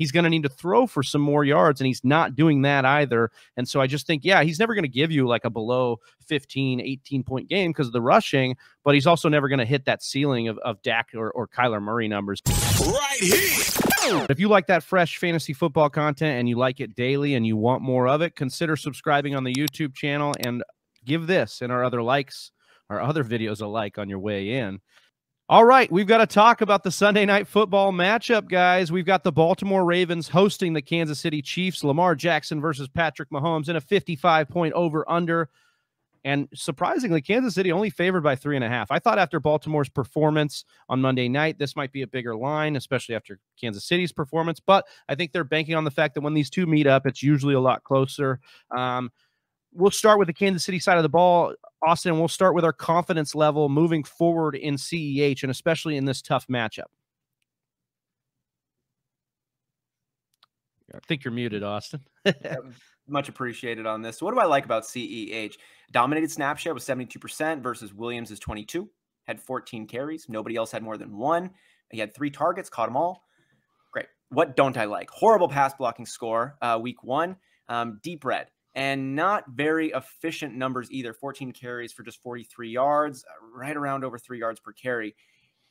he's going to need to throw for some more yards, and he's not doing that either. And so I just think, yeah, he's never going to give you like a below 15, 18-point game because of the rushing, but he's also never going to hit that ceiling of Dak or Kyler Murray numbers. Right here. If you like that fresh fantasy football content and you like it daily and you want more of it, consider subscribing on the YouTube channel and give this and our other likes, our other videos a like on your way in. All right, we've got to talk about the Sunday Night Football matchup, guys. We've got the Baltimore Ravens hosting the Kansas City Chiefs, Lamar Jackson versus Patrick Mahomes in a 55-point over-under. And surprisingly, Kansas City only favored by 3.5. I thought after Baltimore's performance on Monday night, this might be a bigger line, especially after Kansas City's performance. But I think they're banking on the fact that when these two meet up, it's usually a lot closer. We'll start with the Kansas City side of the ball, Austin. We'll start with our confidence level moving forward in CEH, and especially in this tough matchup. I think you're muted, Austin. Much appreciated on this. So what do I like about CEH? Dominated snap share with 72% versus Williams is 22. Had 14 carries. Nobody else had more than one. He had 3 targets, caught them all. Great. What don't I like? Horrible pass blocking score week 1. Deep red. And not very efficient numbers either. 14 carries for just 43 yards, right around over 3 yards per carry.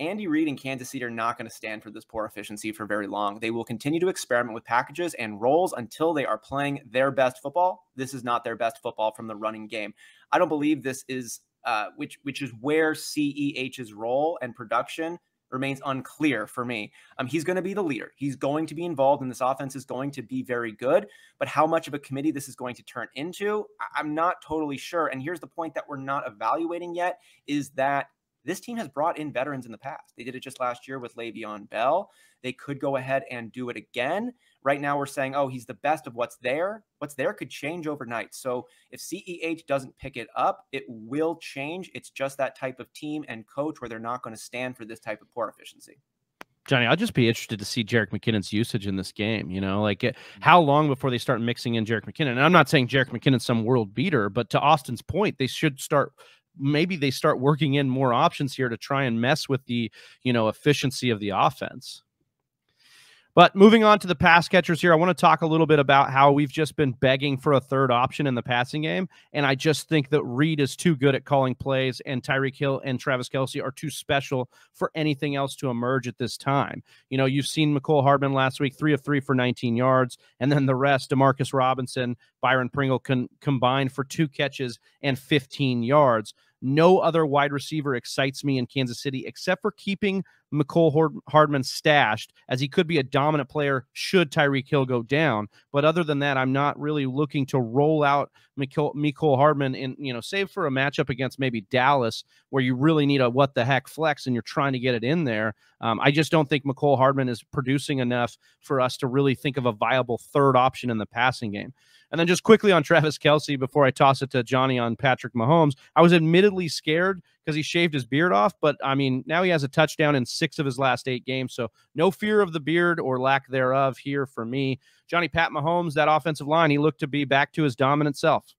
Andy Reid and Kansas City are not going to stand for this poor efficiency for very long. They will continue to experiment with packages and roles until they are playing their best football. This is not their best football from the running game. I don't believe this is, which is where CEH's role and production remains unclear for me. He's going to be the leader. He's going to be involved, and this offense is going to be very good. But how much of a committee this is going to turn into, I'm not totally sure. And here's the point that we're not evaluating yet, is that this team has brought in veterans in the past. They did it just last year with Le'Veon Bell. They could go ahead and do it again. Right now we're saying, oh, he's the best of what's there. What's there could change overnight. So if CEH doesn't pick it up, it will change. It's just that type of team and coach where they're not going to stand for this type of poor efficiency. Johnny, I'll just be interested to see Jerick McKinnon's usage in this game. You know, like how long before they start mixing in Jerick McKinnon? And I'm not saying Jerick McKinnon's some world beater, but to Austin's point, they should start... Maybe they start working in more options here to try and mess with the, you know, efficiency of the offense. But moving on to the pass catchers here, I want to talk a little bit about how we've just been begging for a third option in the passing game, and I just think that Reid is too good at calling plays, and Tyreek Hill and Travis Kelce are too special for anything else to emerge at this time. You know, you've seen Mecole Hardman last week, 3 of 3 for 19 yards, and then the rest, Demarcus Robinson, Byron Pringle combined for 2 catches and 15 yards. No other wide receiver excites me in Kansas City except for keeping Mecole Hardman stashed, as he could be a dominant player should Tyreek Hill go down. But other than that, I'm not really looking to roll out Mecole Hardman in, you know, save for a matchup against maybe Dallas where you really need a what the heck flex and you're trying to get it in there. I just don't think Mecole Hardman is producing enough for us to really think of a viable third option in the passing game. And then just quickly on Travis Kelce before I toss it to Johnny on Patrick Mahomes, I was admittedly scared because he shaved his beard off, but I mean, now he has a touchdown in 6 of his last 8 games, so no fear of the beard or lack thereof here for me. Johnny, Pat Mahomes, that offensive line, he looked to be back to his dominant self.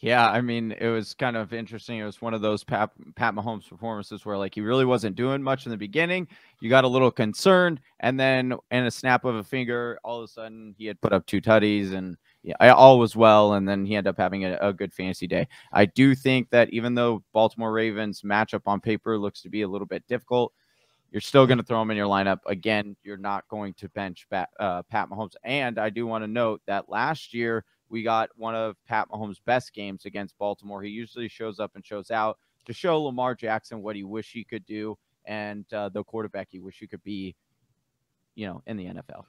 Yeah, I mean, it was kind of interesting. It was one of those Pat Mahomes performances where, like, he really wasn't doing much in the beginning. You got a little concerned, and then in a snap of a finger, all of a sudden he had put up 2 tutties, and yeah, all was well, and then he ended up having a good fantasy day. I do think that even though Baltimore Ravens matchup on paper looks to be a little bit difficult, you're still going to throw him in your lineup. Again, you're not going to bench Pat Mahomes. And I do want to note that last year we got one of Pat Mahomes' best games against Baltimore. He usually shows up and shows out to show Lamar Jackson what he wish he could do and the quarterback he wish he could be, you know, in the NFL.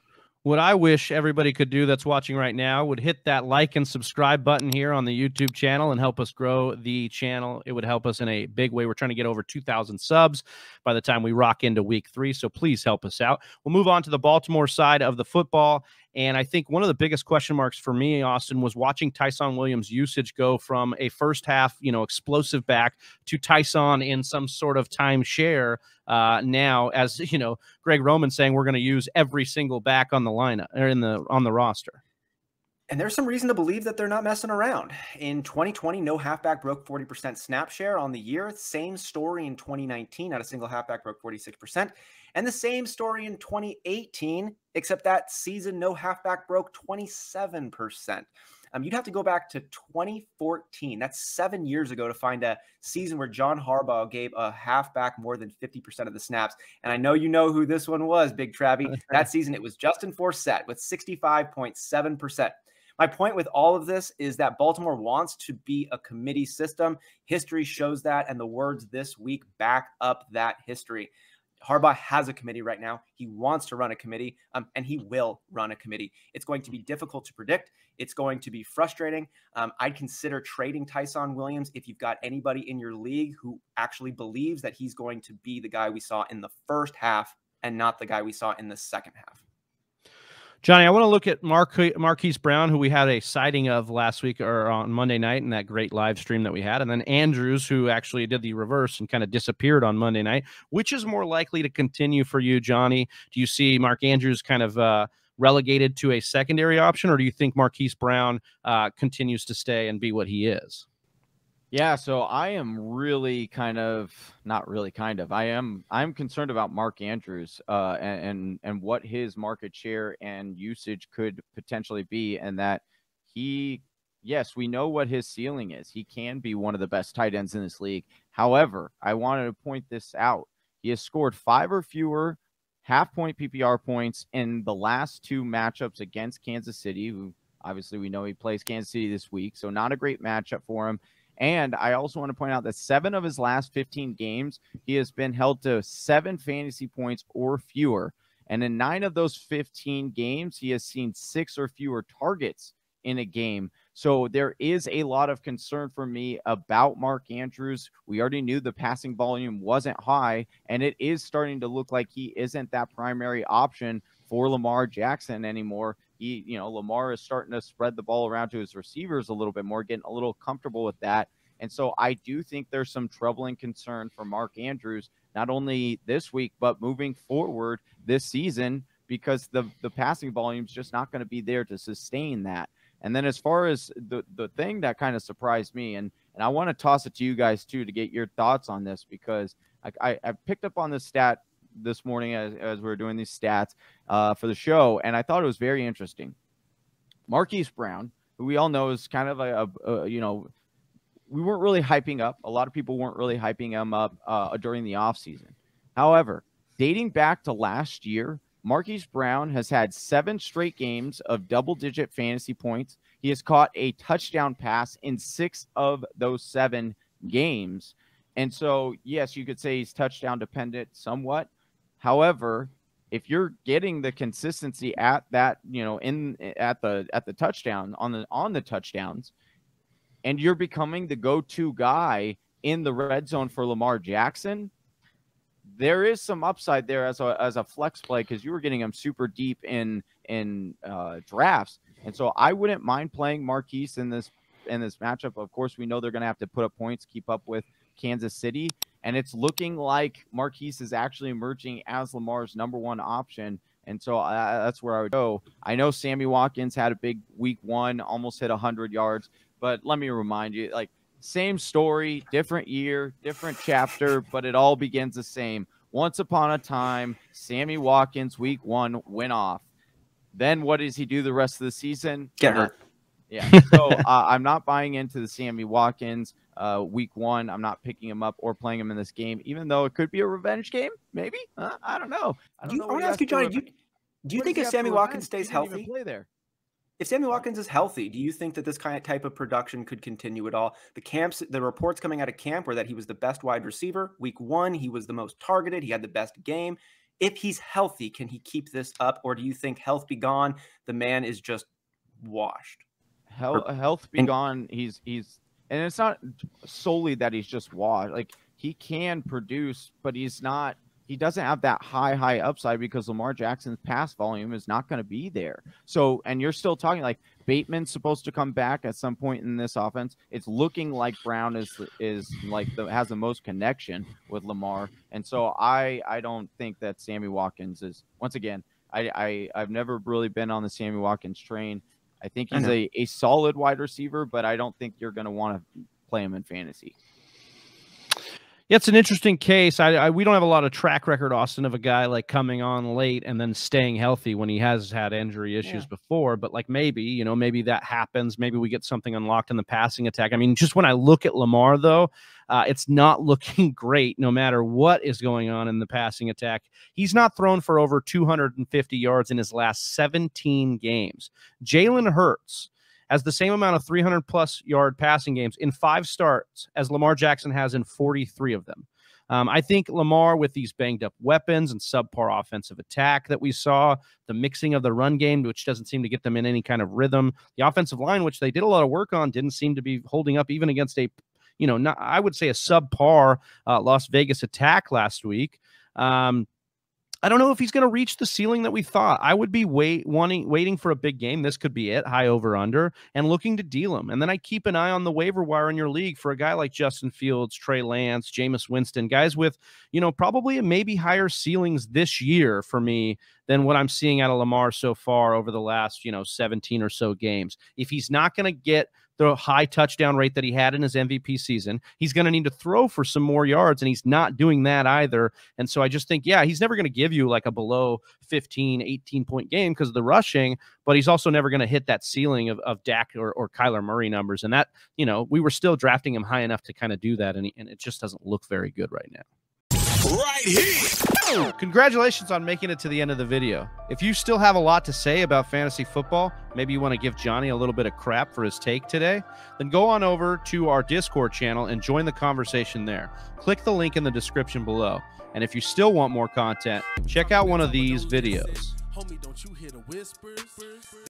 What I wish everybody could do that's watching right now would hit that like and subscribe button here on the YouTube channel and help us grow the channel. It would help us in a big way. We're trying to get over 2,000 subs by the time we rock into week 3, so please help us out. We'll move on to the Baltimore side of the football, and I think one of the biggest question marks for me, Austin, was watching Ty'Son Williams' usage go from a first half, you know, explosive back to Ty'Son in some sort of timeshare. Now, as you know, Greg Roman saying we're going to use every single back on the lineup or on the roster. And there's some reason to believe that they're not messing around. In 2020, no halfback broke 40% snap share on the year. Same story in 2019, not a single halfback broke 46%. And the same story in 2018, except that season no halfback broke 27%. You'd have to go back to 2014. That's 7 years ago to find a season where John Harbaugh gave a halfback more than 50% of the snaps. And I know you know who this one was, Big Travie. That season, it was Justin Forsett with 65.7%. My point with all of this is that Baltimore wants to be a committee system. History shows that, and the words this week back up that history. Harbaugh has a committee right now. He wants to run a committee, and he will run a committee. It's going to be difficult to predict. It's going to be frustrating. I'd consider trading Ty'Son Williams if you've got anybody in your league who actually believes that he's going to be the guy we saw in the first half and not the guy we saw in the second half. Johnny, I want to look at Marquise Brown, who we had a sighting of last week or on Monday night in that great live stream that we had, and then Andrews, who actually did the reverse and kind of disappeared on Monday night. Which is more likely to continue for you, Johnny? Do you see Mark Andrews kind of relegated to a secondary option, or do you think Marquise Brown continues to stay and be what he is? Yeah, so I am really I'm concerned about Mark Andrews and what his market share and usage could potentially be, and that he, yes, we know what his ceiling is. He can be one of the best tight ends in this league. However, I wanted to point this out. He has scored 5 or fewer half-point PPR points in the last 2 matchups against Kansas City, who obviously we know he plays Kansas City this week, so not a great matchup for him. And I also want to point out that 7 of his last 15 games, he has been held to 7 fantasy points or fewer. And in 9 of those 15 games, he has seen 6 or fewer targets in a game. So there is a lot of concern for me about Mark Andrews. We already knew the passing volume wasn't high, and it is starting to look like he isn't that primary option for Lamar Jackson anymore. Lamar is starting to spread the ball around to his receivers a little bit more, getting a little comfortable with that. And so I do think there's some troubling concern for Mark Andrews, not only this week, but moving forward this season, because the passing volume is just not going to be there to sustain that. And then as far as the thing that kind of surprised me, and I want to toss it to you guys too, to get your thoughts on this, because I picked up on this stat this morning as we were doing these stats for the show, and I thought it was very interesting. Marquise Brown, who we all know is kind of we weren't really hyping up. A lot of people weren't really hyping him up during the offseason. However, dating back to last year, Marquise Brown has had 7 straight games of double-digit fantasy points. He has caught a touchdown pass in 6 of those 7 games. And so, yes, you could say he's touchdown dependent somewhat. However, if you're getting the consistency at that, at the touchdown on the touchdowns, and you're becoming the go-to guy in the red zone for Lamar Jackson, there is some upside there as a flex play, because you were getting him super deep in drafts. And so I wouldn't mind playing Marquise in this matchup. Of course, we know they're going to have to put up points, keep up with Kansas City, and it's looking like Marquise is actually emerging as Lamar's #1 option. And so that's where I would go. I know Sammy Watkins had a big week one, almost hit 100 yards, but let me remind you, like, same story, different year, different chapter, but it all begins the same. Once upon a time, Sammy Watkins week one went off. Then what does he do the rest of the season? Get hurt. Yeah. So I'm not buying into the Sammy Watkins week one. I'm not picking him up or playing him in this game, even though it could be a revenge game. Maybe. I don't know. I want to ask you, Johnny, do you think if Sammy Watkins stays healthy, play there? If Sammy Watkins is healthy, do you think that this kind of type of production could continue at all? The reports coming out of camp were that he was the best wide receiver. Week one, he was the most targeted. He had the best game. If he's healthy, can he keep this up? Or do you think health be gone, the man is just washed? Health be gone. He's and it's not solely that he's just washed. Like, he can produce, but he's not. He doesn't have that high upside, because Lamar Jackson's pass volume is not going to be there. So, and you're still talking like Bateman's supposed to come back at some point in this offense. It's looking like Brown has the most connection with Lamar. And so I don't think that Sammy Watkins is, once again, I've never really been on the Sammy Watkins train. I think he's a solid wide receiver, but I don't think you're going to want to play him in fantasy. It's an interesting case. We don't have a lot of track record, Austin, of a guy like coming on late and then staying healthy when he has had injury issues before. But like maybe, you know, maybe that happens. Maybe we get something unlocked in the passing attack. I mean, just when I look at Lamar, though, it's not looking great no matter what is going on in the passing attack. He's not thrown for over 250 yards in his last 17 games. Jalen Hurts has the same amount of 300-plus yard passing games in 5 starts as Lamar Jackson has in 43 of them. I think Lamar, with these banged-up weapons and subpar offensive attack that we saw, the mixing of the run game, which doesn't seem to get them in any kind of rhythm, the offensive line, which they did a lot of work on, didn't seem to be holding up even against a, you know, not, I would say a subpar Las Vegas attack last week. I don't know if he's going to reach the ceiling that we thought. I would be waiting for a big game. This could be it, high over under, and looking to deal him. And then I keep an eye on the waiver wire in your league for a guy like Justin Fields, Trey Lance, Jameis Winston, guys with, you know, probably maybe higher ceilings this year for me than what I'm seeing out of Lamar so far over the last, you know, 17 or so games. If he's not going to get the high touchdown rate that he had in his MVP season, he's going to need to throw for some more yards, and he's not doing that either. And so I just think, yeah, he's never going to give you like a below 15, 18-point game because of the rushing, but he's also never going to hit that ceiling of Dak or Kyler Murray numbers. And that, you know, we were still drafting him high enough to kind of do that, and it just doesn't look very good right now. Right here. Congratulations on making it to the end of the video. If you still have a lot to say about fantasy football, maybe you want to give Johnny a little bit of crap for his take today, then go on over to our Discord channel and join the conversation there. Click the link in the description below. And if you still want more content, check out one of these videos. Homie, don't you hear the whispers?